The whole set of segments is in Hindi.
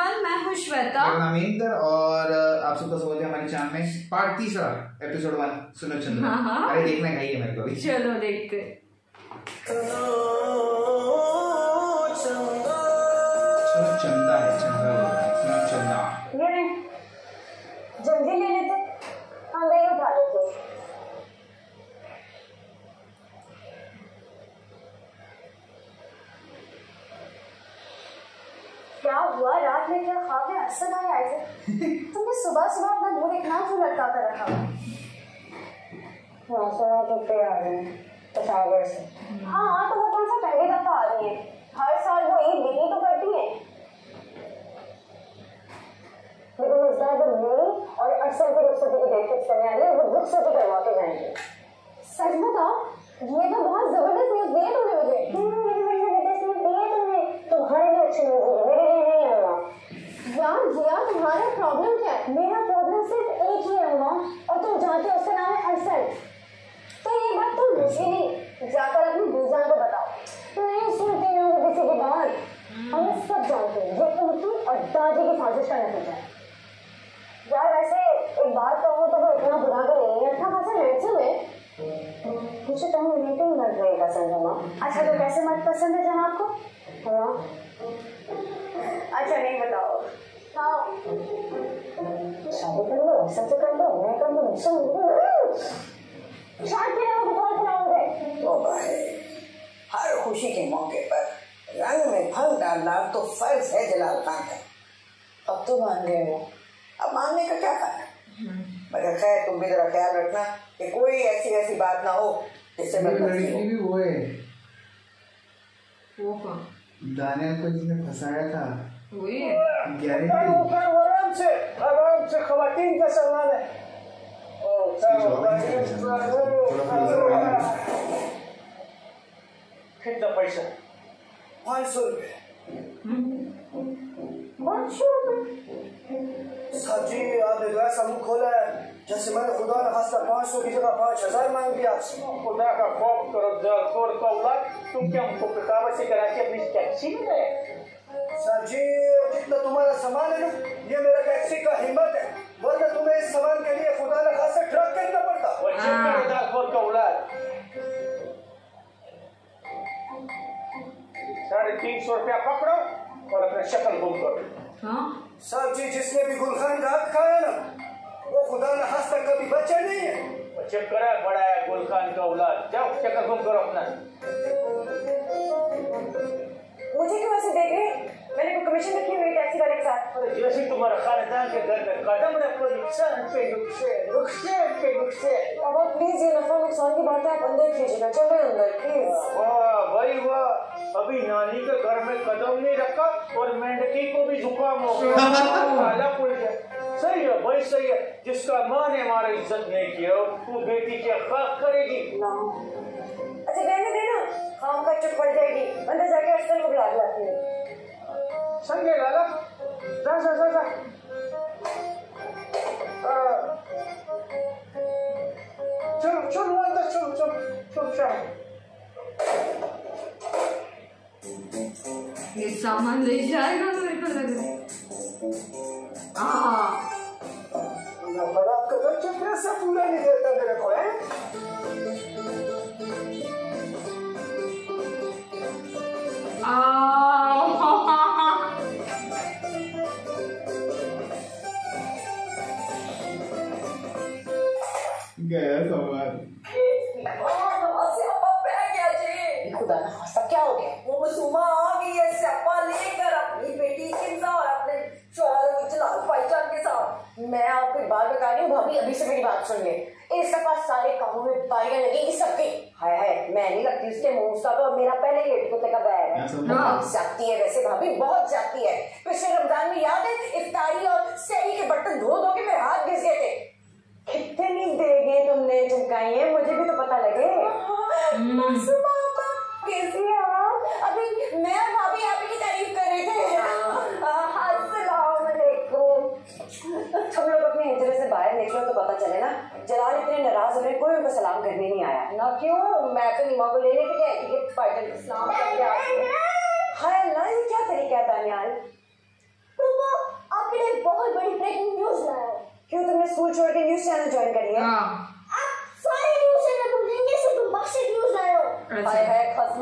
एवरीवन, मैं हूं श्वेता, मेरा नाम इंदर और आप सबका स्वागत है हमारे चैनल में। पार्ट 3 एपिसोड 1 सुनो चंदा। अरे देखना है मेरे को भी, चलो देखते। सुनो चंदा है, चंदा है, सुनो चंदा। ये जल्दी ले लेते, हम गए उठा लेते। क्या हुआ? रात में क्या खा के असर आया? ऐसे तुमने सुबह सुबह अपना मुंह इतना क्यों लटका कर रखा? हाँ, सुना तो पे आ रहे हैं पसावर से। हाँ, तो वो कौन सा पहली दफा आ रही है? हर साल वो एक दिन ही तो करती है। लेकिन इस बार तो मेरी और अक्सर की रुखसती की डेट फिक्स करने आ रही है। वो रुखसती करवा के जाएंगे। सच बताओ, ये तो बहुत जबरदस्त न्यूज़ दे तूने मुझे। तुम्हारे अच्छे न्यूज़ है, मेरे लिए नहीं है माँ। यार जिया, तुम्हारा प्रॉब्लम क्या है? मेरा प्रॉब्लम सिर्फ एक ही है माँ, और तुम जानते हो उसका नाम है अरसल। तो ये बात तुम मुझे नहीं, जाकर अपनी बीजान को बताओ। नहीं सुनती हो किसी की बात। हम सब जानते हैं ये उनकी और दादी की साजिश का नतीजा है। यार वैसे एक बात कहूँ तो वो इतना बुरा तो नहीं है, अच्छा खासा लड़की है। मुझे तुम मीटिंग मत नहीं पसंद है माँ। अच्छा, तो कैसे मत पसंद है जहाँ आपको? हाँ, अच्छा नहीं बताओ। हाँ, शादी कर लो, सब तो कर लो, मैं कर लूँ, सब शादी कराओ, बहुत कराओगे। वो भाई, हर खुशी के मौके पर रंग में फल डालना तो फर्ज है जलाल खान का। अब तो मान गए हो, अब मानने का क्या कारण? मगर खैर, तुम भी जरा ख्याल रखना कि कोई ऐसी बात ना हो जिससे भी वो है। वो कौन? दानियल को जिसने फंसाया था वही है। आराम से खवातीन का सवाल है। कितना पैसा? 500 रुपये। 500 रुपये? साजी आपने गैस समूह खोला है, जैसे मैंने खुदा ने खासा 500 की जगह 5000 मांग दिया। खुदा का खौफ करो, जोर का उलाद। तुम क्या हमको पिकावा से कराची अपनी टैक्सी में लाए? साजी जितना तुम्हारा सामान है ना, ये मेरा टैक्सी का हिम्मत है, वरना तुम्हें इस सामान के लिए खुदा न खासा ट्रक करना पड़ता। खुदा खोर का उलाद। 350 रुपया पकड़ो और अपने शक्ल गुम करो। साजी जिसने भी गुलखान का हक खाया ना, वो खुदा न खासा कभी बच्चा नहीं है। बच्चे करा बड़ा है गुलखान का औलाद। जाओ शक्ल गुम करो अपना। मुझे क्यों ऐसे देख रहे? मैंने कोई कमीशन रखी हुई टैक्सी वाले के साथ? अरे जैसे तुम्हारा खानदान के घर में कदम रखो, नुकसान पे नुकसान, नुकसान पे नुकसान। अब प्लीज ये नफा नुकसान की बात आप अंदर कीजिएगा। चलो अंदर प्लीज। वाह भाई वाह, अभी नानी के घर में कदम नहीं रखा और मेंढकी को भी जुकाम हो गया। सही है भाई, सही है। जिसका माँ ने हमारी इज्जत नहीं किया, वो बेटी क्या खाक करेगी? ना, अच्छा कहने देना, खाम का चुप पड़ जाएगी। अंदर जाके असल को बुला लाती है। समझे लाला? जा। चलो अंदर, चल। ये सामान ले जाएगा तो मेरे को लग रहा है। हाँ, बड़ा कदर तो पैसा पूरा नहीं देता मेरे को है। गया सवाल। खुदा ना खास्ता क्या हो गया? वो मुसलमा आ गई है सपा लेकर अपनी बेटी चिंता और अपने भाईचान के साथ। मैं आपको एक बात बता रही हूँ भाभी, अभी से मेरी बात सुन ले। इस सपा सारे कामों में बारियां लगेगी सबके। हाय हाय, मैं नहीं लगती उसके मुँह का, तो मेरा पहले ही लटकते का बैर है। जाती है वैसे भाभी, बहुत जाती है। पिछले रमजान में याद है, इफ्तारी और सैरी के बर्तन धो के मेरे हाथ घिस गए थे। कितनी देगे तुमने चमकाई है, मुझे भी तो पता लगे। कैसी है आप? अभी मैं भाभी आपकी तारीफ कर रहे थे। तुम लोग अपने हिजरे से बाहर निकलो तो पता चले ना। जलाल इतने नाराज हो रहे, कोई उनको सलाम करने नहीं आया ना। क्यों? मैं तो नीमा को लेने के लिए फाइटर सलाम करके आ गई। हाय अल्लाह, ये क्या तरीका है दानियाल?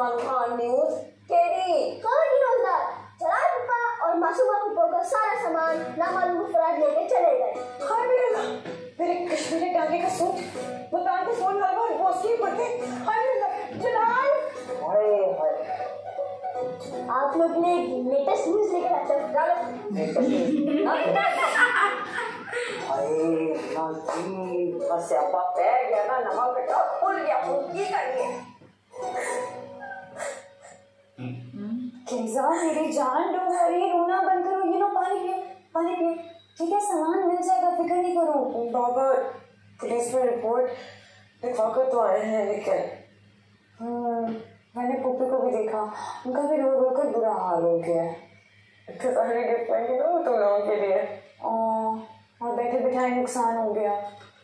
on news KD कहानी रोजगार चलाए पप्पा और मासूमा पप्पा का सारा सामान नामालूम अफराद लेके चले गए। हाय मिला मेरे कश्मीरी डाले का सूट वो तान के फोन लगा और वो स्लीप करते। हाय मिला जलाल हाय हाय आप लोग ने लेटेस्ट न्यूज़ लेकर आते हो डालो बस अपा पैर गया ना नमक बेटा भूल गया वो की करिए केजा मेरी जान डो हरी रोना बंद करो ये नो पानी पिए ठीक है सामान मिल जाएगा फिक्र नहीं करो बाबा पुलिस में रिपोर्ट लिखवा कर तो आए हैं लेकिन मैंने पुप्पी को भी देखा उनका भी रो रो कर बुरा हाल हो गया इतने सारे गिफ्ट लेके ना तुम लोगों के लिए और बैठे बिठाए नुकसान हो गया।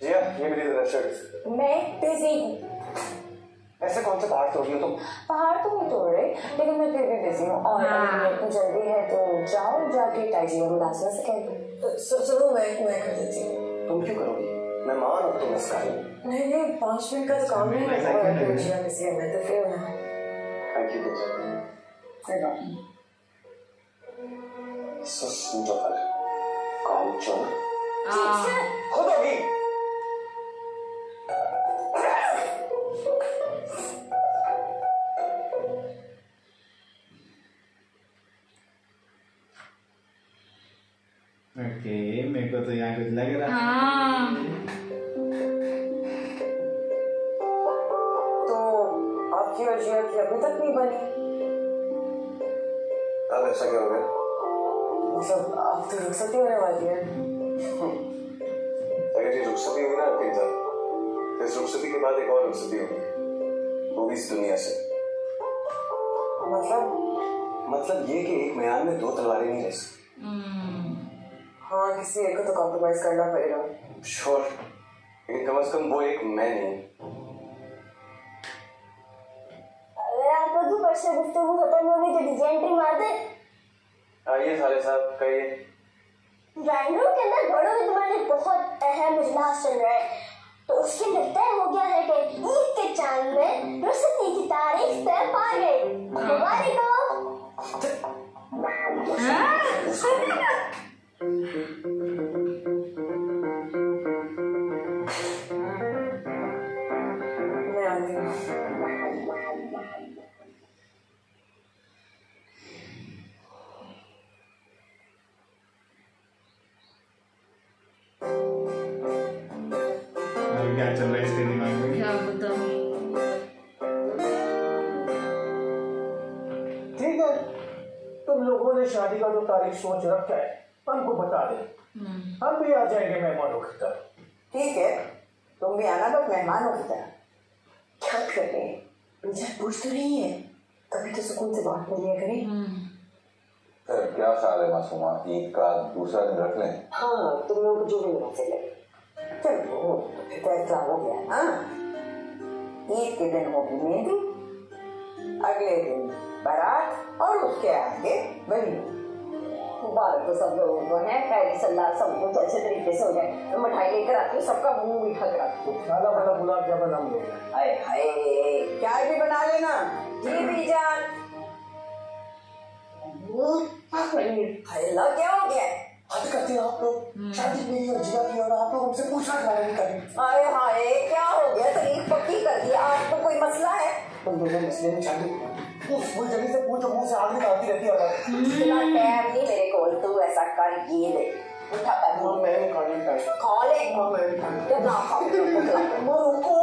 जिया ये मेरी जरा शर्ट मैं बिजी हूँ। ऐसे कौन से पहाड़ तोड़ रही हो तुम? पहाड़ तो नहीं तोड़ रही लेकिन मैं फिर भी बिजी हूँ और आपको जल्दी है तो जाओ जाके टाइगर को लास्ट में से कह दो। चलो मैं कर देती हूँ। तुम क्यों करोगी? मैं माँ और तुम इस काम नहीं 5 मिनट का काम नहीं है जिया बिजी है मैं तो फिर थैंक यू काम चल खुद होगी ओके मेरे को तो यहाँ कुछ लग रहा है तो आपकी और जिया की अभी तक नहीं बनी अब ऐसा क्या होगा मतलब आप तो रुखसती होने वाली है। अगर ये रुखसती होगी ना आपके इधर इस रुखसती के बाद एक और रुखसती होगी वो भी इस दुनिया से मतलब ये कि एक म्यान में 2 तलवारें नहीं रह सकती। हाँ किसी एक को तो कॉम्प्रोमाइज करना पड़ेगा। श्योर लेकिन कम से कम वो एक मैं नहीं। अगर आप लोग ऊपर से गुफ्तगू वो खत्म होगी तो डिजेंट्री मार दे। आइए साले साहब कहिए। ड्राइंग रूम के अंदर घड़ों में तुम्हारे बहुत अहम इजलास चल रहा है तो उसके निर्णय हो गया है कि ईद के चांद में रुसती की तारीख तय पा गई। मुबारक हो। शादी का जो तारीख सोच रखा है हमको बता दे हम भी आ जाएंगे मेहमानों की तरह। ठीक है तुम भी आना बट मेहमानों की तरह। क्या कर रहे हैं पूछ तो नहीं है तभी तो सुकून से बात करिए करें। क्या ख्याल है मासूमा ईद का दूसरा दिन रख लें? हाँ तुम लोग जो भी मौके ले चलो फैसला हो गया। हाँ ईद के दिन होगी मेहंदी अगले दिन बारात और उसके आगे वलीमा। मुबारक हो सब लोगों को है पहले सलाह सबको तो अच्छे तरीके से हो जाए मिठाई लेकर आती हूँ सबका मुंह मीठा कर आती हूँ। गुलाब जामुन हम लोग अरे हाय क्या भी बना लेना। जी बीजान क्या हो गया हद करते हो आप लोग शादी नहीं हो जिया की और आप लोग उनसे पूछना नहीं करें। अरे हाय क्या हो गया तरीक पक्की कर दिया आपको कोई मसला है? तुम दोनों मसले में शादी वो जगह से पूछो मुँह से आग निकालती रहती है। टाइम नहीं मेरे को तू ऐसा कर ये दे उठा कर वो मैं कॉलिंग कर कॉलिंग वो मैं जब ना खाओ वो रुको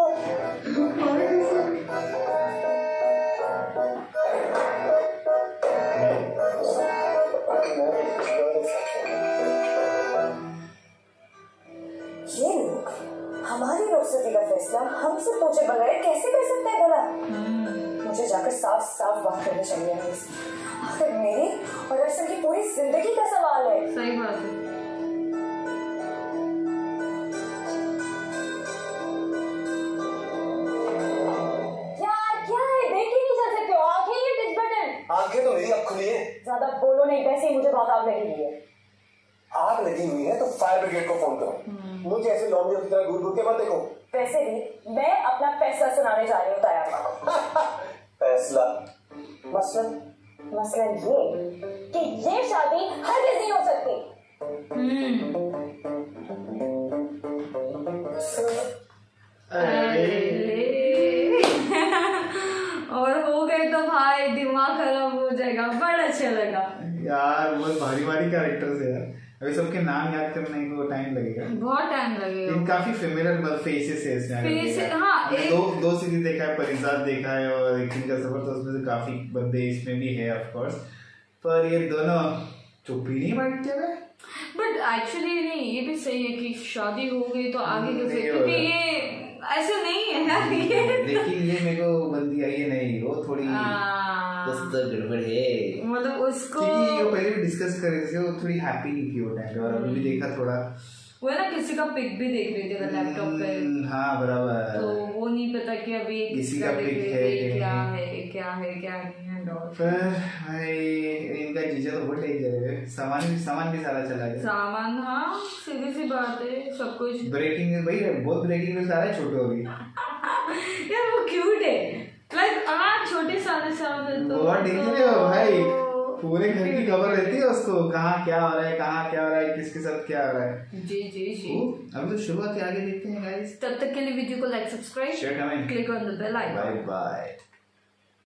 हमारी रुखसती का फैसला हमसे पूछे बगैर कैसे कर सकते हैं? बोला मुझे जाकर साफ साफ बात करनी चाहिए। आखिर मेरी और अरसल की पूरी जिंदगी का सवाल है। सही बात है। यार क्या है देख ही नहीं जा सकते हो आंखें ये टिच बटन आंखें तो मेरी अब खुली है। ज्यादा बोलो नहीं वैसे मुझे बहुत आग लगी हुई है। आग लगी हुई है तो फायर ब्रिगेड को फोन करो। मुझे ऐसे लॉन्ग की तरह घूर घूर के मत देखो। वैसे भी मैं अपना फैसला सुनाने जा रही हूँ ताया। फैसला। मसलन ये कि ये शादी हरगिज नहीं हो सकती। और हो गए तो भाई दिमाग खराब हो जाएगा। बड़ा अच्छा लगा यार, बहुत भारी भारी कैरेक्टर्स है यार, अभी सबके नाम याद करने को टाइम लगेगा, बहुत टाइम लगेगा। इन काफी फेमिलियर फेसेस है इसमें। हाँ, दो सीरीज देखा है, परिजात देखा है और एक इनका सफर, तो उसमें से काफी बंदे इसमें भी है ऑफ कोर्स, पर ये दोनों चुप ही नहीं बैठते हुए। बट एक्चुअली नहीं, ये भी सही है कि शादी हो गई तो आगे कैसे, क्योंकि ये ऐसा नहीं है यार। लेकिन ये मेरे को बंदी आई है नहीं, वो थोड़ी गड़बड़ है, मतलब उसको पहले भी डिस्कस कर रहे थे, वो थोड़ी हैप्पी नहीं थी वो टाइम, और अभी भी देखा थोड़ा वो है ना, किसी का पिक भी देख रही थी लैपटॉप पे। हाँ बराबर, तो वो नहीं पता कि अभी किसी का पिक है क्या है, क्या है क्या नहीं है। डॉक्टर भाई इनका जीजा तो बहुत टेंशन है, सामान भी सारा चला गया सामान। हाँ सीधी सी बात है, सब कुछ ब्रेकिंग है भाई, बहुत ब्रेकिंग में सारा छोटे हो गई यार। वो क्यूट है लाइक, हाँ छोटे सारे सामान बहुत डेंजर है भाई, पूरे घर की खबर रहती है उसको, कहाँ क्या हो रहा है, कहाँ क्या हो रहा है, किसके साथ क्या हो रहा है। जी जी जी, अब तो शुरुआत आगे देखते हैं गाइस, तब तक के लिए वीडियो को like, subscribe, share, comment, click on the bell icon. Bye bye.